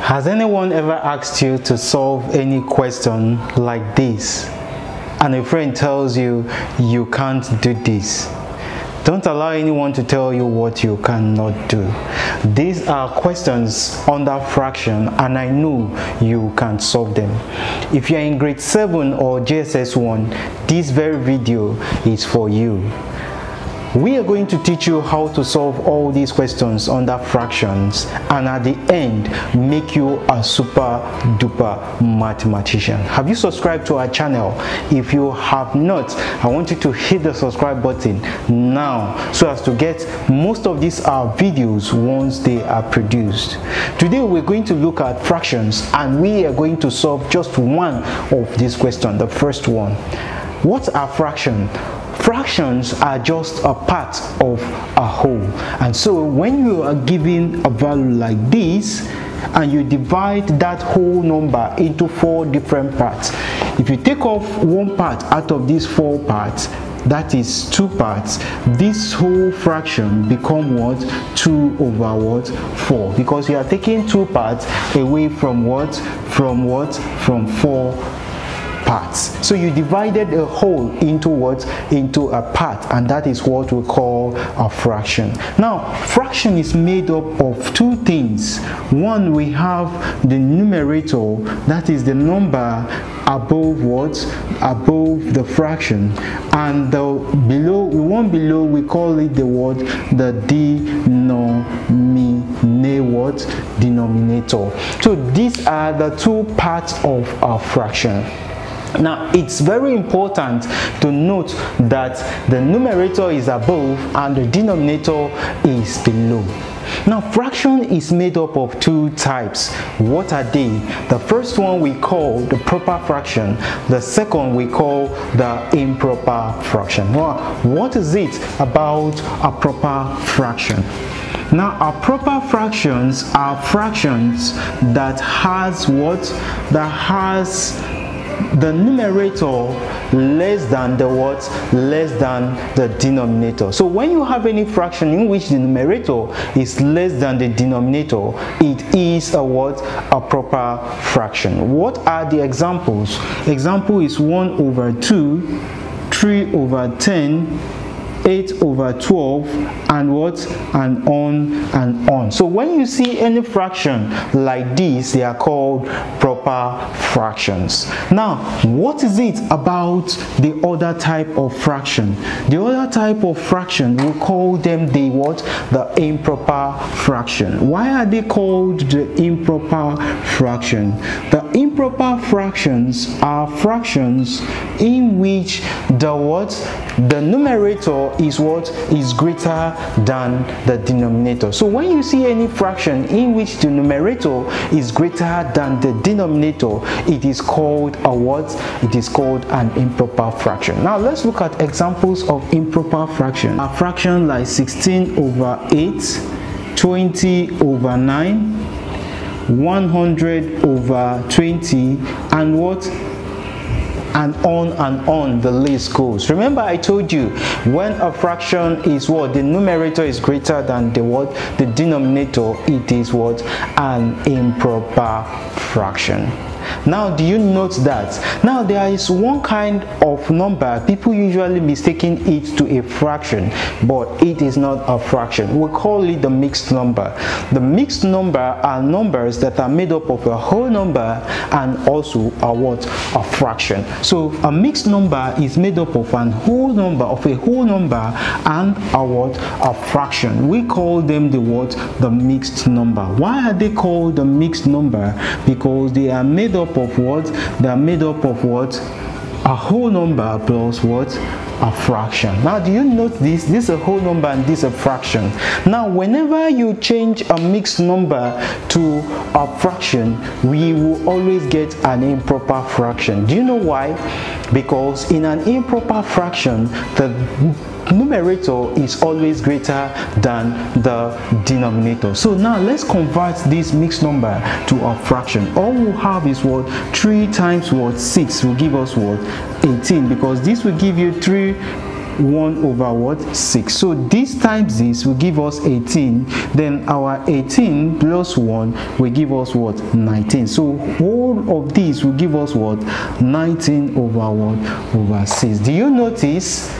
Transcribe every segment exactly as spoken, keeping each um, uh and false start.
Has anyone ever asked you to solve any question like this, and a friend tells you you can't do this? Don't allow anyone to tell you what you cannot do. These are questions under fraction, and I know you can solve them. If you are in grade seven or G S S one, this very video is for you. We are going to teach you how to solve all these questions under fractions, and at the end make you a super duper mathematician. Have you subscribed to our channel? If you have not, I want you to hit the subscribe button now so as to get most of these our videos once they are produced. Today we're going to look at fractions, and we are going to solve just one of these questions, the first one. What are fractions? Fractions are just a part of a whole, and so when you are given a value like this and you divide that whole number into four different parts, if you take off one part out of these four parts, that is two parts, this whole fraction become what? two over what? four, because you are taking two parts away from what? From what? From four parts. So you divided a whole into what? Into a part, and that is what we call a fraction. Now, fraction is made up of two things. One, we have the numerator, that is the number above what? Above the fraction, and the below, the one below, we call it the what? The denominator. What? Denominator. So these are the two parts of a fraction. Now, it's very important to note that the numerator is above and the denominator is below. Now, fraction is made up of two types. What are they? The first one we call the proper fraction. The second we call the improper fraction. Now, what is it about a proper fraction? Now, our proper fractions are fractions that has what? That has the numerator less than the what? Less than the denominator. So when you have any fraction in which the numerator is less than the denominator, it is a what? A proper fraction. What are the examples? Example is one over two, three over ten, eight over twelve, and what? And on and on. So when you see any fraction like this, they are called proper fractions. Now, what is it about the other type of fraction? The other type of fraction, we call them the what? The improper fraction. Why are they called the improper fraction? The improper fractions are fractions in which the what? The numerator is what? Is greater than the denominator. So when you see any fraction in which the numerator is greater than the denominator, it is called a what? It is called an improper fraction. Now let's look at examples of improper fraction. A fraction like sixteen over eight, twenty over nine, one hundred over twenty, and what? And on and on the list goes. Remember, I told you when a fraction is what? The numerator is greater than the what? The denominator, it is what? An improper fraction. Now, do you note that? Now, there is one kind of number people usually mistaking it to a fraction, but it is not a fraction. We call it the mixed number. The mixed number are numbers that are made up of a whole number and also a what? A fraction. So a mixed number is made up of a whole number, of a whole number and a what? A fraction. We call them the what? The mixed number. Why are they called the mixed number? Because they are made up of what? They are made up of what? A whole number plus what? A fraction. Now, do you note this? This is a whole number and this is a fraction. Now, whenever you change a mixed number to a fraction, we will always get an improper fraction. Do you know why? because in an improper fraction, the numerator is always greater than the denominator. So now let's convert this mixed number to a fraction. All we'll have is what? three times what? six will give us what? eighteen, because this will give you three one over what? six. So this times this will give us eighteen, then our eighteen plus one will give us what? nineteen. So all of these will give us what? nineteen over what? Over six. Do you notice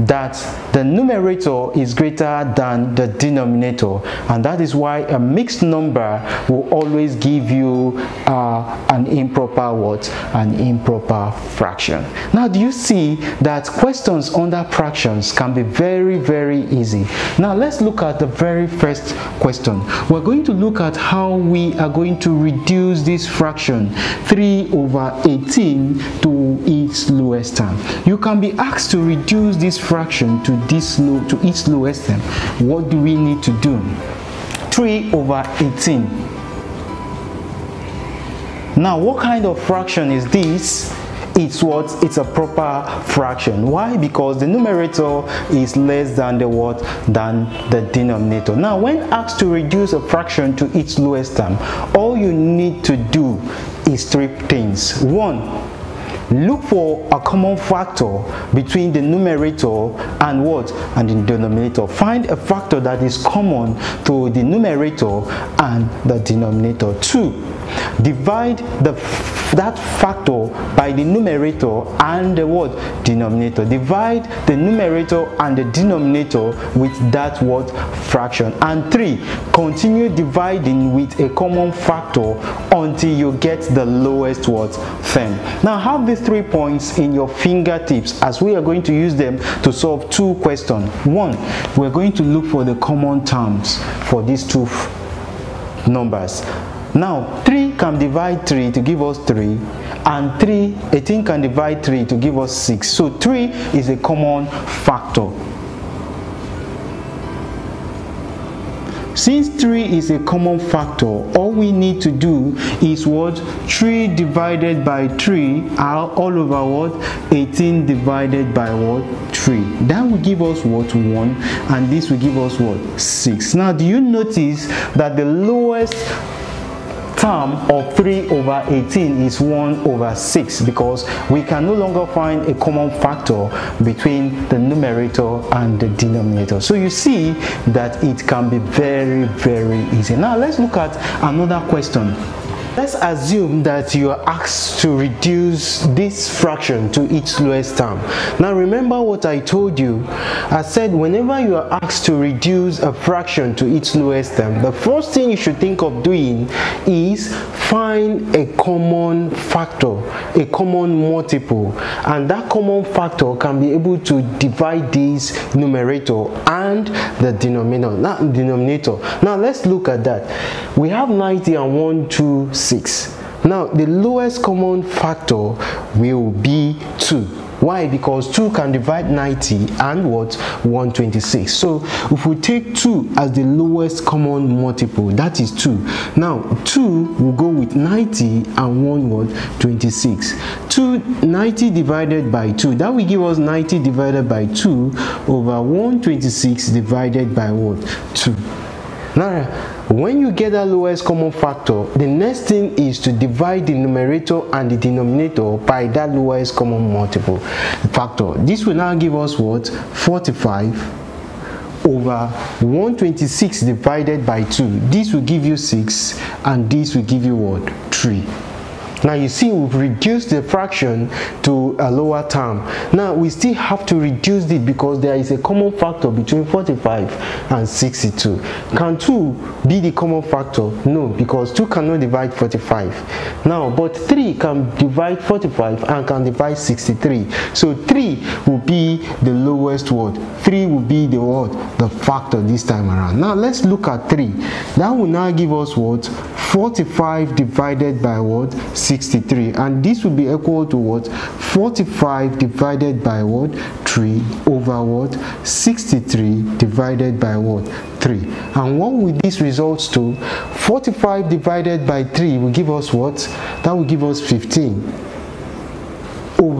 that the numerator is greater than the denominator, and that is why a mixed number will always give you uh, an improper what? An improper fraction. Now, do you see that questions under fractions can be very, very easy? Now, let's look at the very first question. We're going to look at how we are going to reduce this fraction three over eighteen to its lowest term. You can be asked to reduce this fraction to this low to its lowest term. What do we need to do? three over eighteen. Now, what kind of fraction is this? It's what? It's a proper fraction. Why? Because the numerator is less than the what? Than the denominator. Now, when asked to reduce a fraction to its lowest term, all you need to do is three things. One, look for a common factor between the numerator and what? And the denominator. Find a factor that is common to the numerator and the denominator. Two, divide the that factor by the numerator and the what? Denominator. Divide the numerator and the denominator with that what? Fraction. And three, continue dividing with a common factor until you get the lowest what? Term. Now, have these three points in your fingertips as we are going to use them to solve two questions. One, we're going to look for the common terms for these two numbers. Now, three can divide three to give us three, and three, eighteen can divide three to give us six. So three is a common factor. Since three is a common factor, all we need to do is what? three divided by three are all over what? eighteen divided by what? three. That will give us what? one, and this will give us what? six. Now, do you notice that the lowest term of three over eighteen is one over six, because we can no longer find a common factor between the numerator and the denominator. So you see that it can be very, very easy. Now let's look at another question. Let's assume that you are asked to reduce this fraction to its lowest term. Now, remember what I told you. I said whenever you are asked to reduce a fraction to its lowest term, the first thing you should think of doing is find a common factor, a common multiple, and that common factor can be able to divide this numerator and the denominator. Now, denominator. Now let's look at that. We have ninety and one, two, six. Six. Now, the lowest common factor will be two. Why? Because two can divide ninety and what? one twenty-six. So if we take two as the lowest common multiple, that is two. Now, two will go with ninety and one what? twenty-six. two, ninety divided by two, that will give us ninety divided by two over one twenty-six divided by what? two. Now, when you get that lowest common factor, the next thing is to divide the numerator and the denominator by that lowest common multiple factor. This will now give us what? forty-five over one twenty-six divided by two. This will give you six, and this will give you what? three. Now you see we've reduced the fraction to a lower term. Now we still have to reduce it because there is a common factor between forty-five and sixty-two. Can two be the common factor? No, because two cannot divide forty-five. Now, but three can divide forty-five and can divide sixty-three. So three will be the lowest word. three will be the word, the factor this time around. Now let's look at three. That will now give us what? forty-five divided by what? sixty-three, and this will be equal to what? forty-five divided by what? three over what? sixty-three divided by what? three. And what will this result to? forty-five divided by three will give us what? That will give us fifteen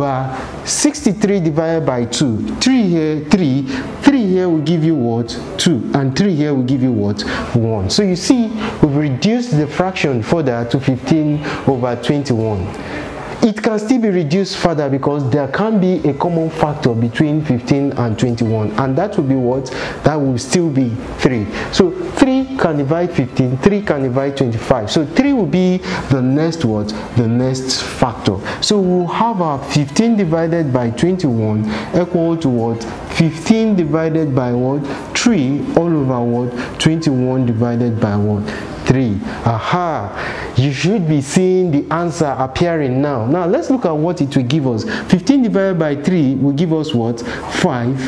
over sixty-three divided by two. three here, three. three here will give you what? two. And three here will give you what? one. So you see, we've reduced the fraction further to fifteen over twenty-one. It can still be reduced further because there can be a common factor between fifteen and twenty-one, and that will be what? That will still be three. So three can divide fifteen, three can divide twenty-five. So three will be the next what? The next factor. So we'll have our fifteen divided by twenty-one equal to what? fifteen divided by what? three all over what? twenty-one divided by what? three. Aha! You should be seeing the answer appearing now. Now let's look at what it will give us. fifteen divided by three will give us what? five.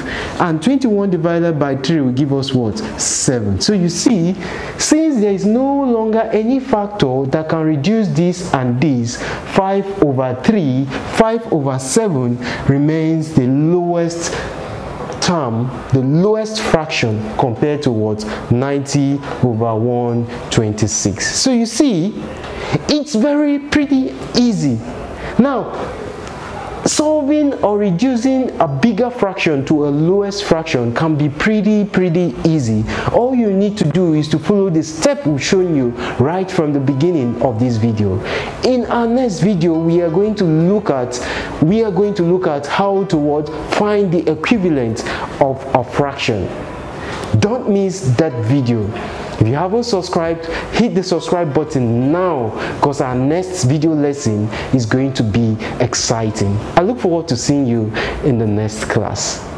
And twenty-one divided by three will give us what? seven. So you see, since there is no longer any factor that can reduce this and this, five over three, five over seven remains the lowest term, the lowest fraction compared to what? ninety over one twenty-six. So you see, it's very pretty easy. Now, solving or reducing a bigger fraction to a lowest fraction can be pretty pretty easy. All you need to do is to follow the step we've shown you right from the beginning of this video. In our next video, we are going to look at we are going to look at how to what? Find the equivalent of a fraction. Don't miss that video. If you haven't subscribed, hit the subscribe button now, because our next video lesson is going to be exciting. I look forward to seeing you in the next class.